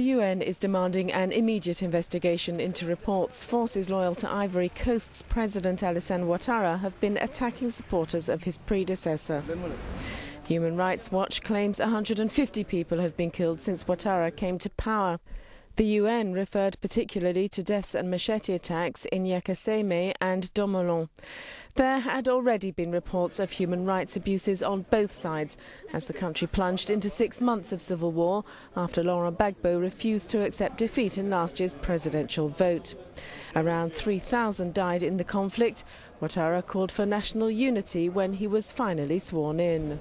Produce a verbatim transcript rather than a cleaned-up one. The U N is demanding an immediate investigation into reports forces loyal to Ivory Coast's President Allesane Ouattara have been attacking supporters of his predecessor. Human Rights Watch claims one hundred fifty people have been killed since Ouattara came to power. The U N referred particularly to deaths and machete attacks in Yakassé-mé and Domolon. There had already been reports of human rights abuses on both sides as the country plunged into six months of civil war after Laurent Gbagbo refused to accept defeat in last year's presidential vote. Around three thousand died in the conflict. Ouattara called for national unity when he was finally sworn in.